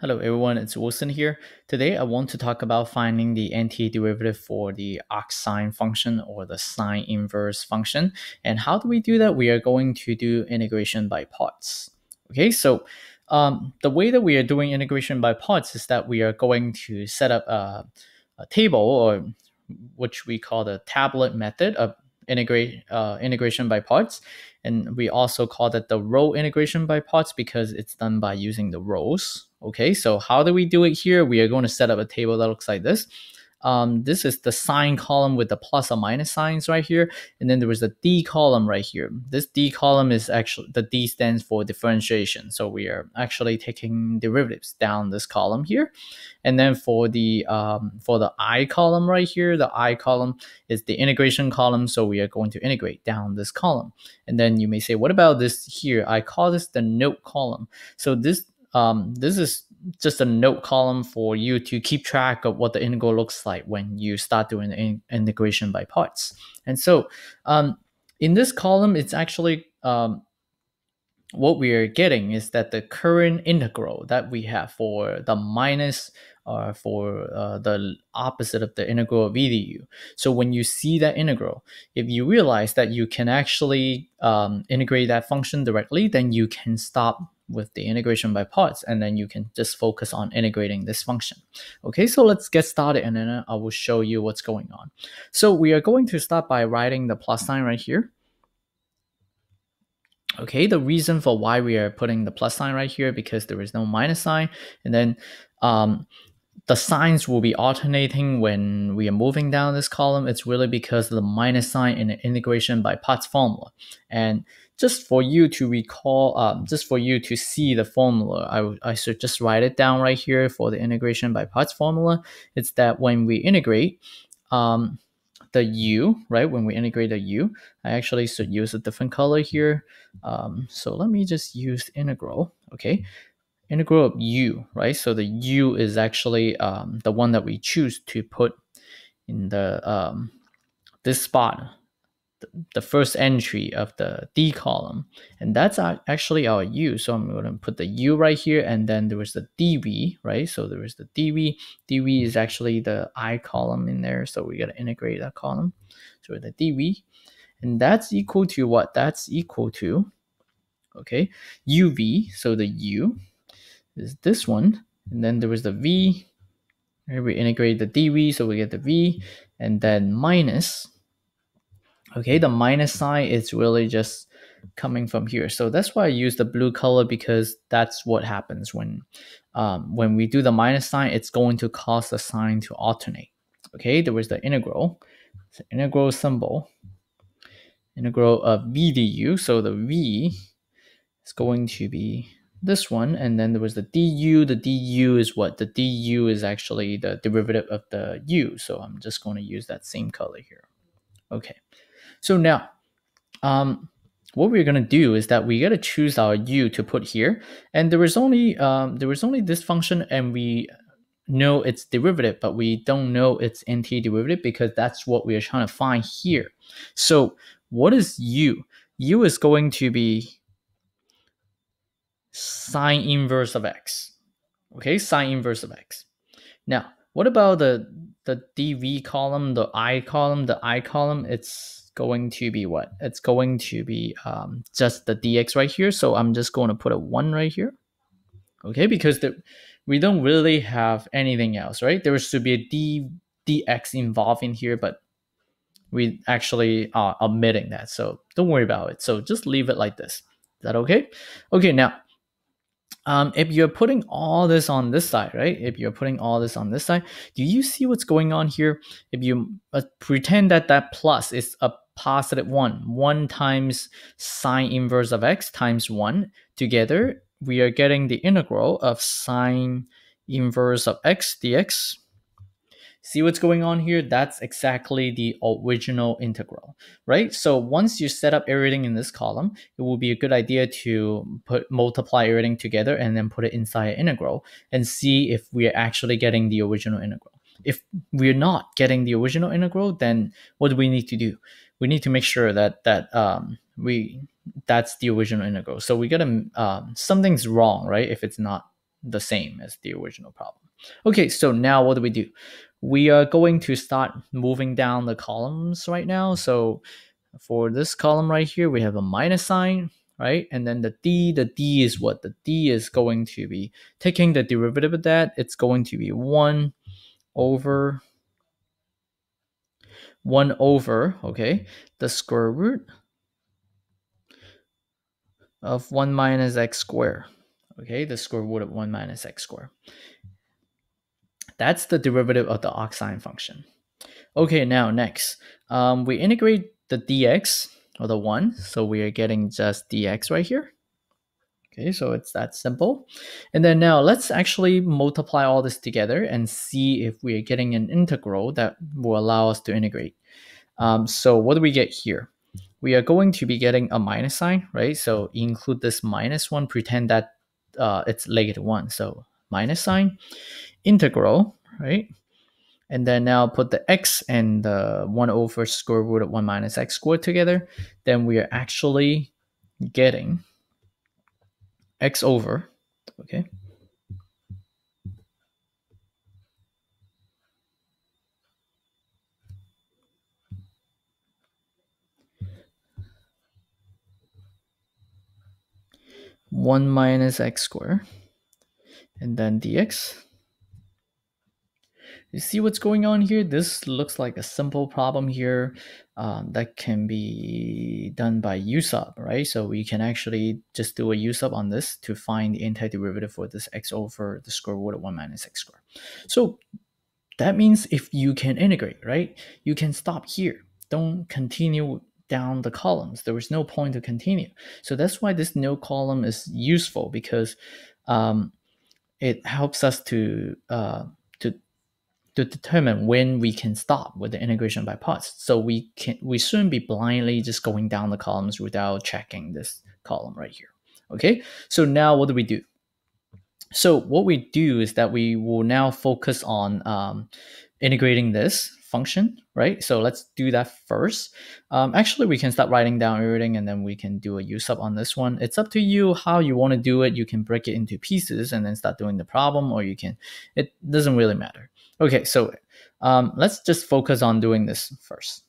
Hello everyone, it's Wilson here. Today I want to talk about finding the antiderivative for the cosine function or the sine inverse function. And how do we do that? We are going to do integration by parts. Okay, so the way that we are doing integration by parts is that we are going to set up a table, or which we call the tablet method of integration by parts. And we also call that the row integration by parts because it's done by using the rows. Okay, so how do we do it here? We are going to set up a table that looks like this. This is the sine column with the plus or minus signs right here. And then there was the D column right here. This D column is actually, the D stands for differentiation. So we are actually taking derivatives down this column here. And then for the I column right here, the I column is the integration column. So we are going to integrate down this column. And then you may say, what about this here? I call this the note column. So this is just a note column for you to keep track of what the integral looks like when you start doing the integration by parts. And so in this column, it's actually what we are getting is that the current integral that we have for the minus or for the opposite of the integral of e du. So when you see that integral, if you realize that you can actually integrate that function directly, then you can stop with the integration by parts, and then you can just focus on integrating this function. Okay, so let's get started, and then I will show you what's going on. So we are going to start by writing the plus sign right here. Okay, the reason for why we are putting the plus sign right here because there is no minus sign, and then the signs will be alternating when we are moving down this column. It's really because of the minus sign in the integration by parts formula. And just for you to recall, just for you to see the formula, I should just write it down right here for the integration by parts formula. It's that when we integrate the u, right? When we integrate the u, I actually should use a different color here. So let me just use integral, okay? Integral of u, right? So the u is actually the one that we choose to put in the this spot, the first entry of the D column, and that's actually our U. So I'm going to put the U right here, and then there was the DV, right? So there is the DV. DV is actually the I column in there, so we got to integrate that column. So the DV, and that's equal to what? That's equal to, okay, UV. So the U is this one, and then there was the V. Here we integrate the DV, so we get the V, and then minus. Okay, the minus sign is really just coming from here. So that's why I use the blue color, because that's what happens when we do the minus sign, it's going to cause the sign to alternate. Okay, there was the integral. It's an integral symbol. Integral of v du. So the v is going to be this one. And then there was the du. The du is what? The du is actually the derivative of the u. So I'm just going to use that same color here. Okay. So now, what we're gonna do is that we gotta choose our u to put here, and there was only this function, and we know its derivative, but we don't know its antiderivative because that's what we are trying to find here. So what is u? U is going to be sine inverse of x. Okay, sine inverse of x. Now, what about the dv column, the I column? The I column, it's going to be what? It's going to be just the dx right here. So I'm just going to put a 1 right here. Okay, because we don't really have anything else, right? There should be a dx involved in here, but we actually are omitting that. So don't worry about it. So just leave it like this. Is that okay? Okay, now, if you're putting all this on this side, right? If you're putting all this on this side, do you see what's going on here? If you pretend that that plus is a positive 1 times sine inverse of x times 1 together, we are getting the integral of sine inverse of x dx. See what's going on here? That's exactly the original integral, right? So once you set up everything in this column, it will be a good idea to multiply everything together and then put it inside an integral and see if we are actually getting the original integral. If we're not getting the original integral, then what do we need to do? We need to make sure that that's the original integral. So we gotta something's wrong, right? If it's not the same as the original problem. Okay, so now what do we do? We are going to start moving down the columns right now. So for this column right here, we have a minus sign, right? And then the D is what? The D is going to be taking the derivative of that. It's going to be 1 over, okay, the square root of 1 minus x squared. Okay, the square root of 1 minus x squared. That's the derivative of the cosine function. Okay, now next, we integrate the dx, or the 1, so we are getting just dx right here. Okay, so it's that simple. And then now let's actually multiply all this together and see if we are getting an integral that will allow us to integrate. So what do we get here? We are going to be getting a minus sign, right? So include this minus 1, pretend that it's negative 1, so minus sign, integral, right? And then now put the x and the 1 over square root of 1 minus x squared together. Then we are actually getting x over, okay? One minus x squared. And then dx. You see what's going on here? This looks like a simple problem here that can be done by u sub, right? So we can actually just do a u sub on this to find the antiderivative for this x over the square root of 1 minus x squared. So that means if you can integrate, right? You can stop here. Don't continue down the columns. There was no point to continue. So that's why this no column is useful, because it helps us to determine when we can stop with the integration by parts. So we shouldn't be blindly just going down the columns without checking this column right here. Okay, so now what do we do? So what we do is that we will now focus on integrating this function, right? So let's do that first. Actually, we can start writing down everything, and then we can do a u sub on this one. It's up to you how you want to do it. You can break it into pieces and then start doing the problem, or you can, it doesn't really matter. Okay, so let's just focus on doing this first.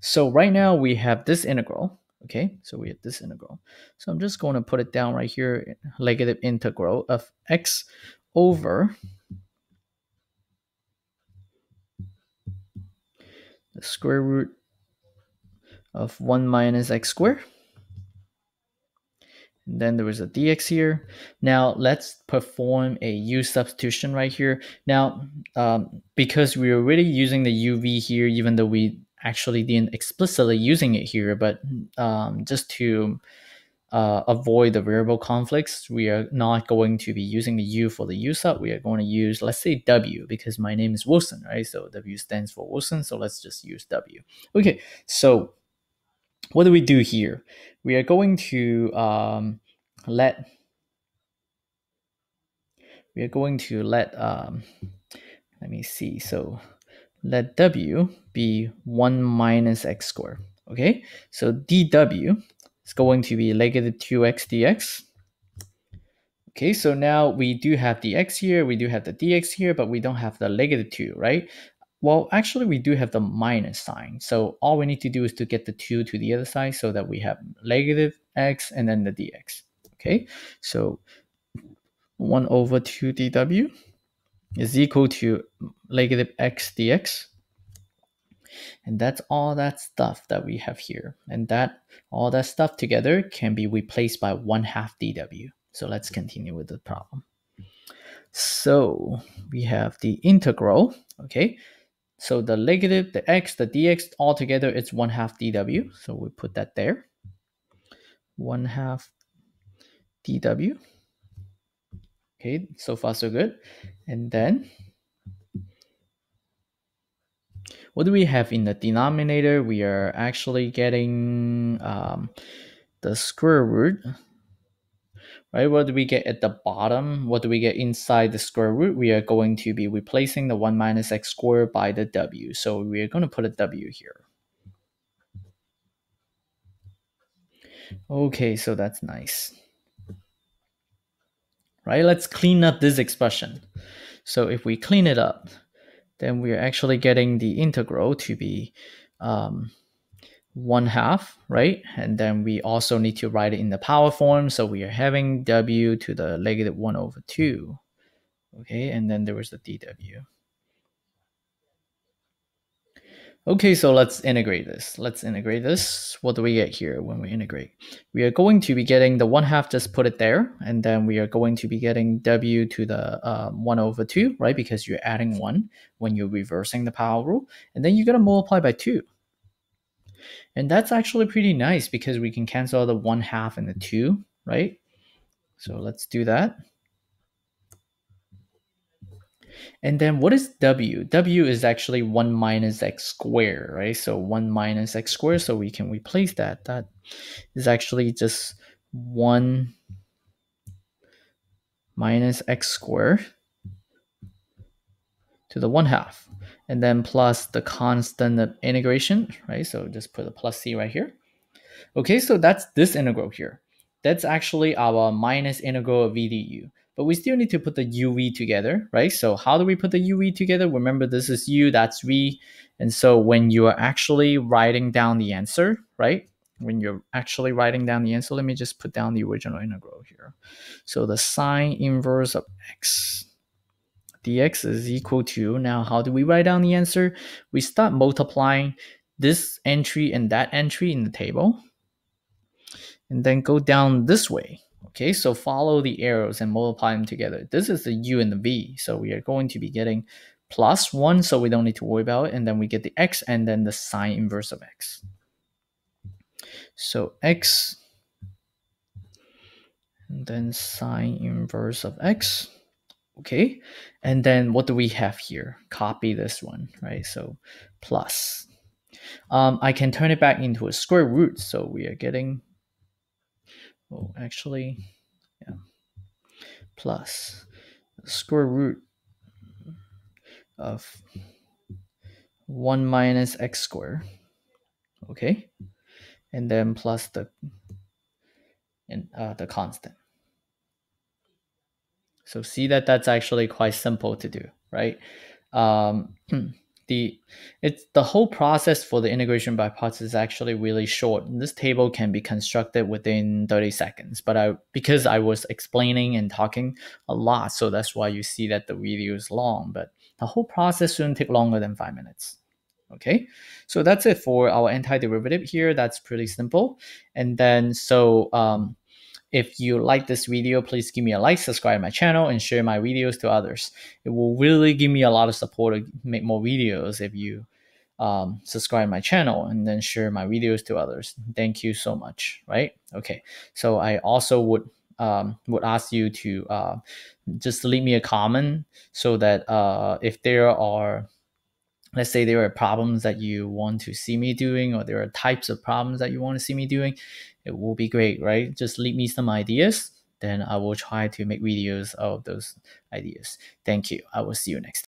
So right now we have this integral, okay? So we have this integral. So I'm just going to put it down right here, negative integral of x over the square root of 1 minus x squared. And then there was a dx here. Now let's perform a u substitution right here. Now, because we're already using the uv here, even though we actually didn't explicitly using it here, but just to avoid the variable conflicts, we are not going to be using the u for the u sub. We are going to use, let's say, w, because my name is Wilson, right? So w stands for Wilson, so let's just use w. Okay, so what do we do here? We are going to let me see, so let w be 1 minus x squared. Okay, so dw is going to be negative 2x dx. Okay, so now we do have the x here, we do have the dx here, but we don't have the negative 2, right? Well, actually, we do have the minus sign. So all we need to do is to get the 2 to the other side so that we have negative x and then the dx. Okay, so 1 over 2 dw is equal to negative x dx. And that's all that stuff that we have here. And that all that stuff together can be replaced by 1/2 dw. So let's continue with the problem. So we have the integral, okay? So the negative, the x, the dx, all together, it's 1/2 dw. So we put that there. 1/2 dw. Okay, so far so good. And then, what do we have in the denominator? We are actually getting the square root, right? What do we get at the bottom? What do we get inside the square root? We are going to be replacing the 1 minus x squared by the w. So we are going to put a w here. Okay, so that's nice. right? Let's clean up this expression. So if we clean it up, then we're actually getting the integral to be 1/2, right? And then we also need to write it in the power form. So we are having w to the -1/2. Okay, and then there was the dw. Okay, so let's integrate this. What do we get here when we integrate? We are going to be getting the 1/2, just put it there. And then we are going to be getting w to the 1/2, right? Because you're adding 1 when you're reversing the power rule. And then you're going to multiply by 2. And that's actually pretty nice because we can cancel the 1/2 and the 2, right? So let's do that. And then what is w? W is actually 1 minus x squared, right? So 1 minus x squared, so we can replace that. That is actually just 1 minus x squared to the 1/2. And then plus the constant of integration, right? So just put a plus c right here. Okay, so that's this integral here. That's actually our minus integral of v du. But we still need to put the uv together, right? So how do we put the uv together? Remember, this is u, that's v. And so when you are actually writing down the answer, right? When you're actually writing down the answer, let me just put down the original integral here. So the sine inverse of x dx is equal to, now how do we write down the answer? We start multiplying this entry and that entry in the table. And then go down this way. Okay, so follow the arrows and multiply them together. This is the u and the v. So we are going to be getting plus 1, so we don't need to worry about it. And then we get the x and then the sine inverse of x. So x and then sine inverse of x. Okay, and then what do we have here? Copy this one, right? So plus. I can turn it back into a square root. So we are getting... Oh, actually, yeah, plus square root of 1 minus x squared, okay, and then plus the constant. So see that that's actually quite simple to do, right? The whole process for the integration by parts is actually really short. This table can be constructed within 30 seconds, but because I was explaining and talking a lot, so that's why you see that the video is long, but the whole process shouldn't take longer than 5 minutes. Okay, so that's it for our antiderivative here. That's pretty simple. And then so if you like this video, please give me a like, subscribe to my channel, and share my videos to others. It will really give me a lot of support to make more videos if you subscribe to my channel and then share my videos to others. Thank you so much, right? Okay, so I also would ask you to just leave me a comment so that if there are... Let's say there are problems that you want to see me doing, or there are types of problems that you want to see me doing. It will be great, right? Just leave me some ideas, then I will try to make videos of those ideas. Thank you. I will see you next time.